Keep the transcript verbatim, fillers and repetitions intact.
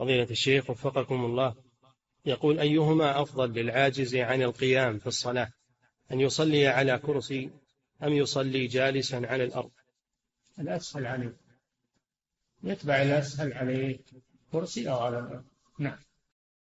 فضيلة الشيخ وفقكم الله، يقول: أيهما أفضل للعاجز عن القيام في الصلاة، أن يصلي على كرسي أم يصلي جالسا على الأرض؟ الأسهل عليه، يتبع الأسهل عليه، كرسي أو على الأرض. نعم.